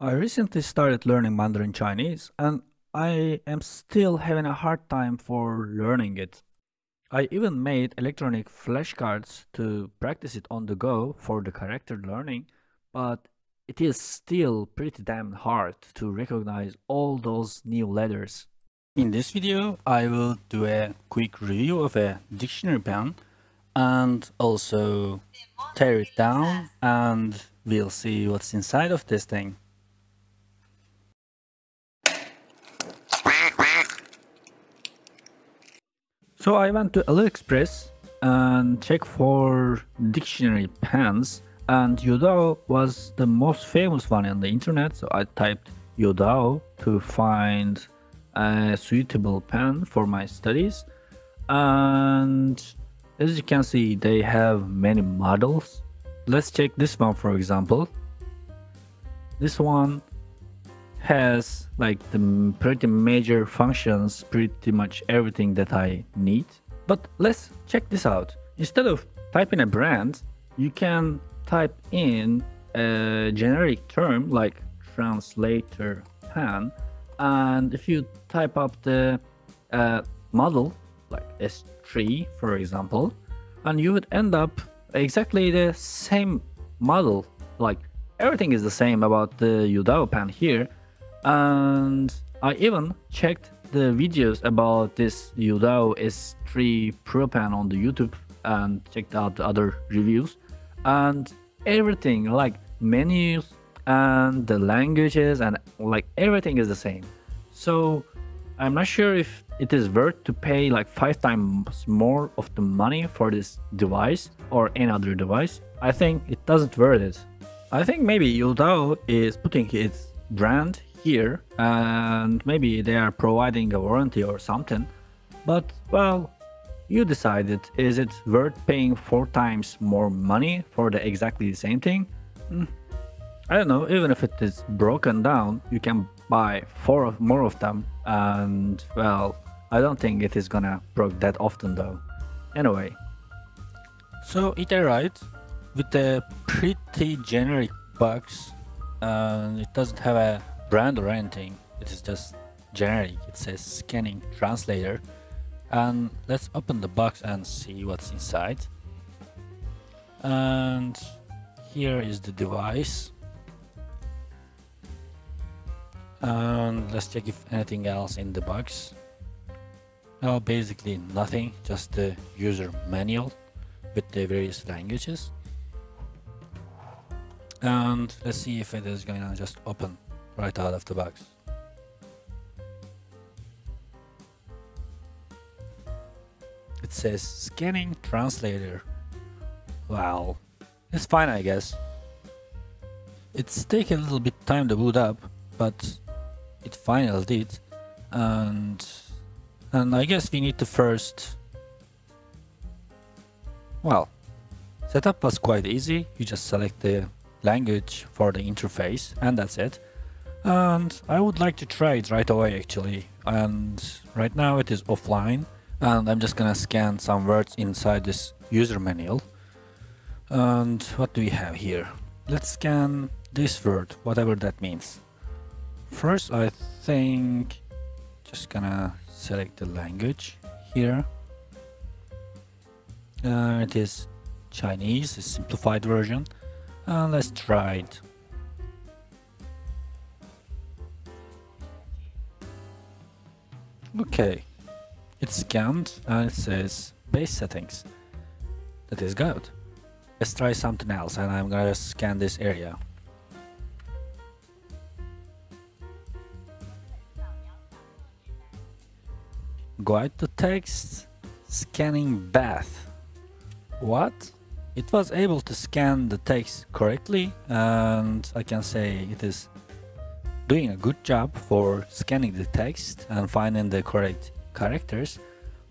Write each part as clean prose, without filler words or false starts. I recently started learning Mandarin Chinese and I am still having a hard time for learning it. I even made electronic flashcards to practice it on the go for the character learning, but it is still pretty damn hard to recognize all those new letters. In this video, I will do a quick review of a dictionary pen and also tear it down, and we'll see what's inside of this thing. So I went to AliExpress and checked for dictionary pens, and Youdao was the most famous one on the internet, so I typed Youdao to find a suitable pen for my studies. And as you can see, they have many models. Let's check this one, for example. This one has like the pretty major functions, pretty much everything that I need. But let's check this out. Instead of typing a brand, you can type in a generic term like translator pen, and if you type up the model like S3, for example, and you would end up exactly the same model. Like everything is the same about the Youdao pen here. And I even checked the videos about this Youdao S3 Pro pen on the YouTube and checked out the other reviews, and everything, like menus and the languages and like everything is the same. So I'm not sure if it is worth to pay like 5 times more of the money for this device or any other device. I think it doesn't worth it. I think maybe Youdao is putting its brand here and maybe they are providing a warranty or something, but well, you decided. Is it worth paying 4 times more money for the exactly the same thing? I don't know. Even if it is broken down, you can buy 4 more of them, and well, I don't think it is gonna break that often though. Anyway, so it arrived with a pretty generic box, and it doesn't have a brand or anything. It is just generic. It says scanning translator, and let's open the box and see what's inside. And here is the device, and let's check if anything else in the box. No, basically nothing, just the user manual with the various languages. And let's see if it is going to just open right out of the box. It says scanning translator. Wow, it's fine, I guess. It's taken a little bit time to boot up, but it finally did. And I guess we need to first, well, setup was quite easy. You just select the language for the interface and that's it. And I would like to try it right away actually, and right now it is offline and I'm just gonna scan some words inside this user manual. And what do we have here? Let's scan this word, whatever that means. First, I think just gonna select the language here. It is Chinese, a simplified version. And let's try it. Okay, it's scanned and it says base settings. That is good. Let's try something else, and I'm gonna scan this area. Guide to text, scanning bath. What? It was able to scan the text correctly, and I can say it is doing a good job for scanning the text and finding the correct characters.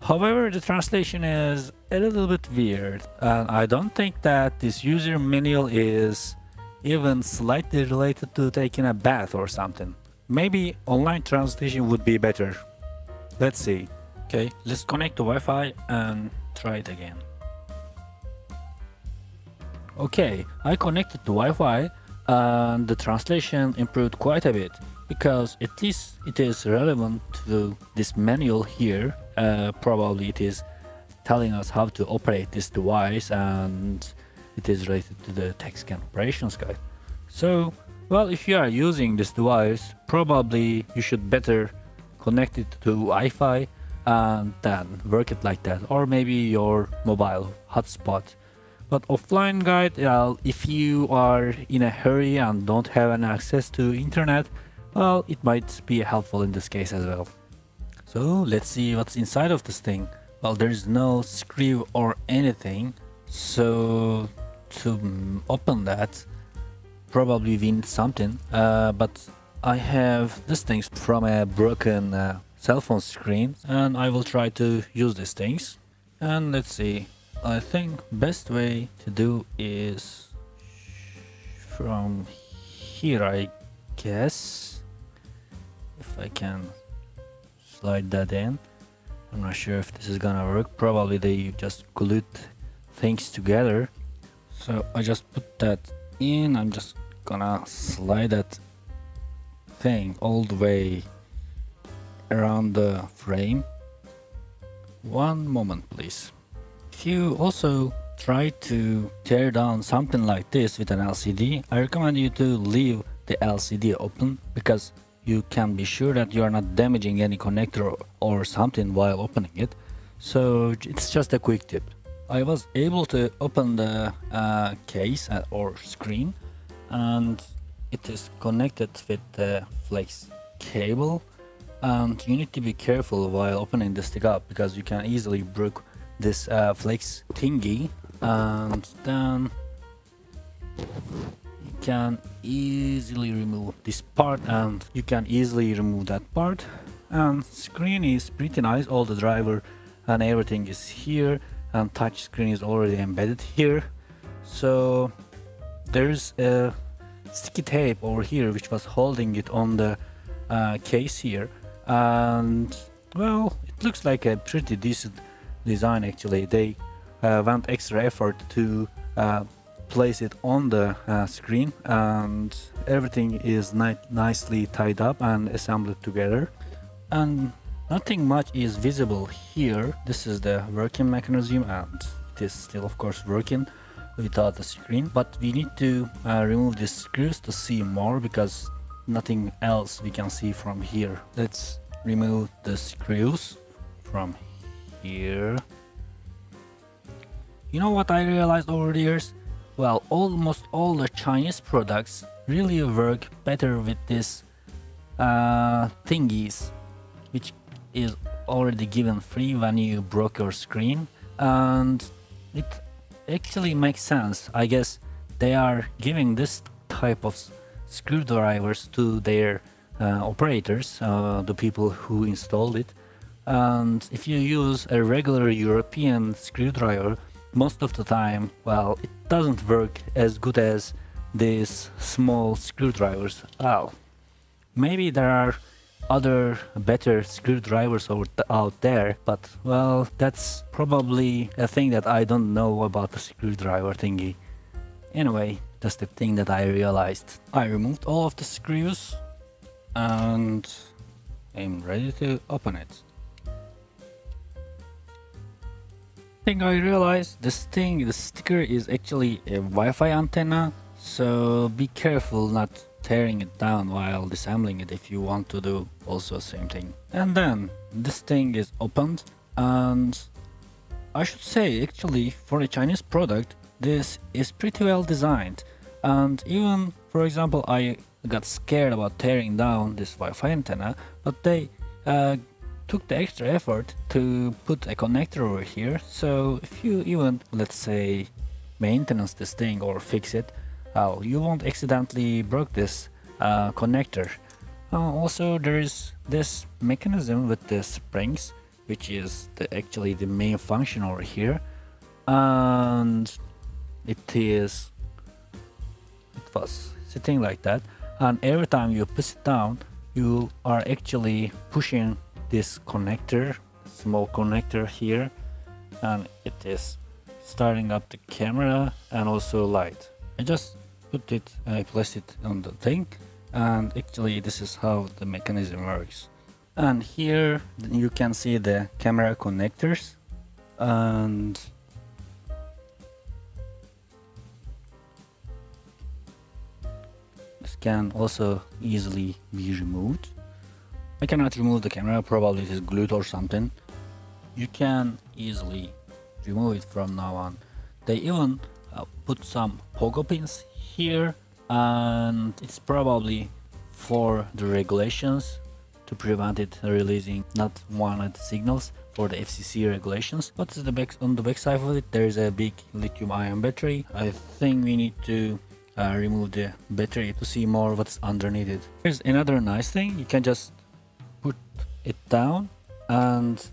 However, the translation is a little bit weird, and I don't think that this user manual is even slightly related to taking a bath or something. Maybe online translation would be better. Let's see. Okay, let's connect to Wi-Fi and try it again. Okay, I connected to Wi-Fi and the translation improved quite a bit, because at least it is relevant to this manual here. Probably it is telling us how to operate this device, and it is related to the text scan operations guide. So, well, if you are using this device, probably you should better connect it to Wi-Fi and then work it like that, or maybe your mobile hotspot. But offline guide, well, if you are in a hurry and don't have an access to internet, well, it might be helpful in this case as well. So let's see what's inside of this thing. Well, there is no screw or anything, so to open that probably we need something, but I have these things from a broken cell phone screen, and I will try to use these things. And let's see, I think best way to do is from here, I guess, if I can slide that in. I'm not sure if this is gonna work. Probably they just glued things together, so I just put that in. I'm just gonna slide that thing all the way around the frame. One moment please. If you also try to tear down something like this with an LCD, I recommend you to leave the LCD open, because you can be sure that you are not damaging any connector or something while opening it. So it's just a quick tip. I was able to open the case or screen, and it is connected with the flex cable, and you need to be careful while opening this thing up, because you can easily break this flex thingy, and then you can easily remove this part, and you can easily remove that part. And screen is pretty nice, all the driver and everything is here, and touch screen is already embedded here. So there's a sticky tape over here which was holding it on the case here, and well, it looks like a pretty decent design actually. They went extra effort to place it on the screen, and everything is nicely tied up and assembled together, and nothing much is visible here. This is the working mechanism, and it is still of course working without the screen, but we need to remove these screws to see more, because nothing else we can see from here. Let's remove the screws from here. You know what I realized over the years? Well, almost all the Chinese products really work better with these thingies, which is already given free when you broke your screen, and it actually makes sense. I guess they are giving this type of screwdrivers to their operators, the people who installed it. And if you use a regular European screwdriver, most of the time, well, it doesn't work as good as these small screwdrivers. Oh, maybe there are other better screwdrivers out there, but well, that's probably a thing that I don't know about the screwdriver thingy. Anyway, that's the thing that I realized. I removed all of the screws, and I'm ready to open it. I realized this thing, the sticker, is actually a Wi-Fi antenna, so be careful not tearing it down while disassembling it if you want to do also the same thing. And then this thing is opened, and I should say actually for a Chinese product this is pretty well designed. And even for example, I got scared about tearing down this Wi-Fi antenna, but they took the extra effort to put a connector over here. So if you even, let's say, maintenance this thing or fix it, you won't accidentally break this connector. Also there is this mechanism with the springs, which is actually the main function over here, and it was sitting like that, and every time you push it down you are actually pushing this connector, small connector here, and it is starting up the camera and also light. I just put it, I placed it on the thing, and actually this is how the mechanism works. And here you can see the camera connectors, and this can also easily be removed. I cannot remove the camera, probably it is glued or something. You can easily remove it from now on. They even put some pogo pins here, and it's probably for the regulations to prevent it releasing not wanted signals for the FCC regulations. But on the back side of it, there is a big lithium-ion battery. I think we need to remove the battery to see more what's underneath it. Here's another nice thing, you can just put it down and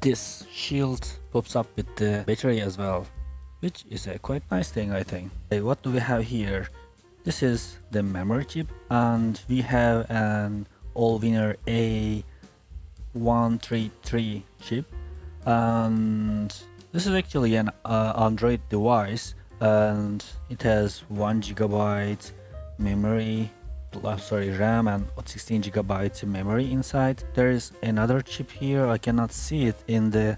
this shield pops up with the battery as well, which is a quite nice thing, I think. Okay, what do we have here? This is the memory chip, and we have an Allwinner A133 chip, and this is actually an Android device, and it has 1 GB memory, RAM, and 16 GB memory inside. There is another chip here. I cannot see it in the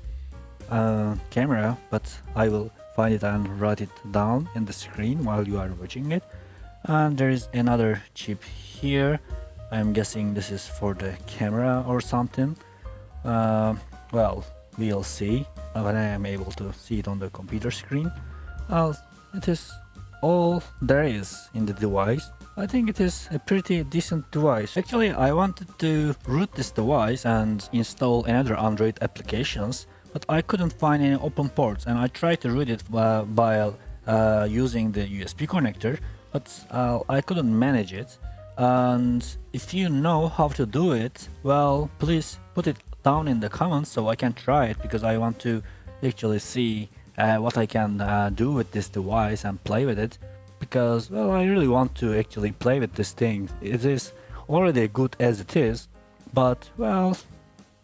camera, but I will find it and write it down in the screen while you are watching it. And there is another chip here. I'm guessing this is for the camera or something. Well, we'll see when I am able to see it on the computer screen. It is all there is in the device. I think it is a pretty decent device. Actually, I wanted to root this device and install another Android applications, but I couldn't find any open ports, and I tried to root it by using the USB connector, but I couldn't manage it. And if you know how to do it, well, please put it down in the comments so I can try it, because I want to actually see what I can do with this device and play with it, because, well, I really want to actually play with this thing. It is already good as it is, but, well,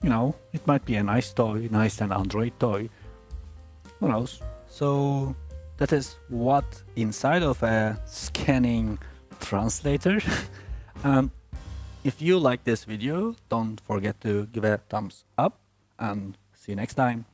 you know, it might be a nice toy, nice and Android toy, who knows. So that is what inside of a scanning translator. If you like this video, don't forget to give a thumbs up, and see you next time.